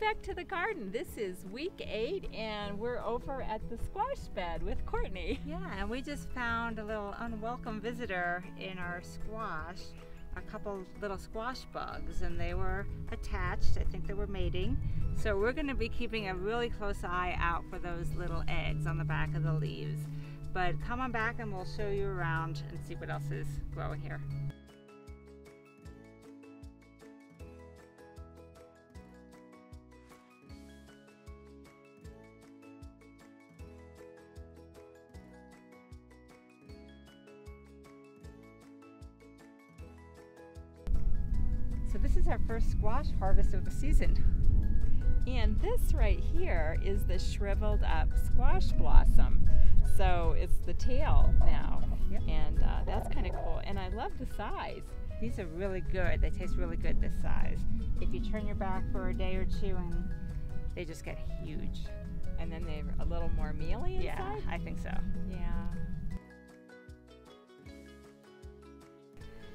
back to the garden. This is week 8 and we're over at the squash bed with Courtnay. Yeah, and we just found a little unwelcome visitor in our squash, a couple little squash bugs, and they were attached. I think they were mating. So we're going to be keeping a really close eye out for those little eggs on the back of the leaves. But come on back and we'll show you around and see what else is growing here. So this is our first squash harvest of the season. And this right here is the shriveled up squash blossom. So it's the tail now. Yep. And that's kind of cool. And I love the size. These are really good. They taste really good this size. If you turn your back for a day or two, and they just get huge. And then they're a little more mealy inside? Yeah, I think so. Yeah.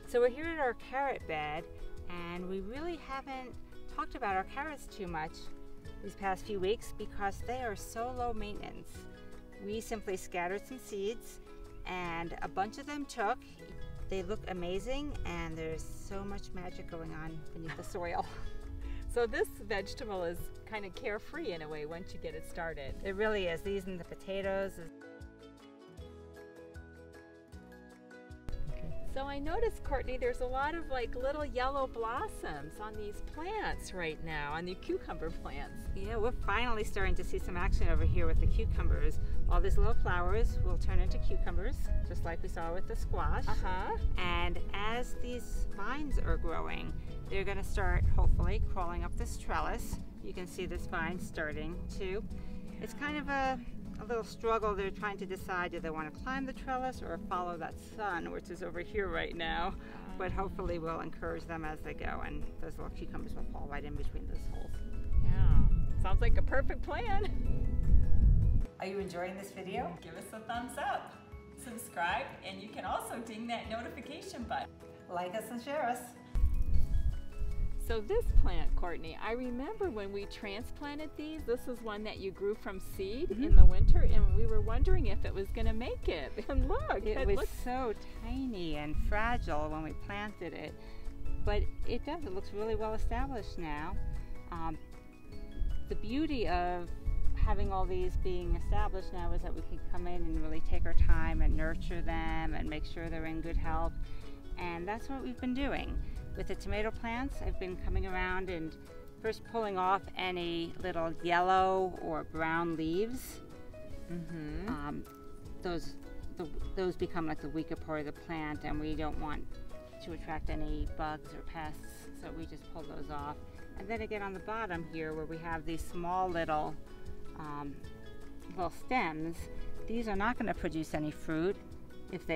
So we're here at our carrot bed. And we really haven't talked about our carrots too much these past few weeks because they are so low maintenance. We simply scattered some seeds and a bunch of them took. They look amazing and there's so much magic going on beneath the soil. So this vegetable is kind of carefree in a way once you get it started. It really is. These and the potatoes. So I noticed, Courtnay, there's a lot of like little yellow blossoms on these plants right now, on the cucumber plants. Yeah, we're finally starting to see some action over here with the cucumbers. All these little flowers will turn into cucumbers, just like we saw with the squash. Uh-huh. And as these vines are growing, they're gonna start, hopefully, crawling up this trellis. You can see this vine starting to. Yeah. It's kind of a little struggle. They're trying to decide, do they want to climb the trellis or follow that sun, which is over here right now. But hopefully we'll encourage them as they go, and those little cucumbers will fall right in between those holes. Yeah, sounds like a perfect plan. Are you enjoying this video? Give us a thumbs up, subscribe, and you can also ding that notification button. Like us and share us. So this plant, Courtnay, I remember when we transplanted these, this is one that you grew from seed in the winter, and we were wondering if it was going to make it. And look, it was so tiny and fragile when we planted it, but it does. It looks really well established now. The beauty of having all these being established now is that we can come in and really take our time and nurture them and make sure they're in good health. And that's what we've been doing. With the tomato plants, I've been coming around and first pulling off any little yellow or brown leaves. Those become like the weaker part of the plant, and we don't want to attract any bugs or pests, so we just pull those off. And then again on the bottom here where we have these small little, stems, these are not going to produce any fruit. If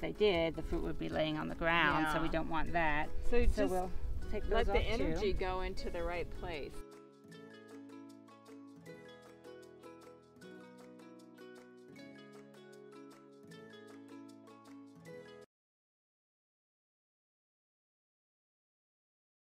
they did, the fruit would be laying on the ground, so we don't want that. So we'll take those off too. Let the energy go into the right place.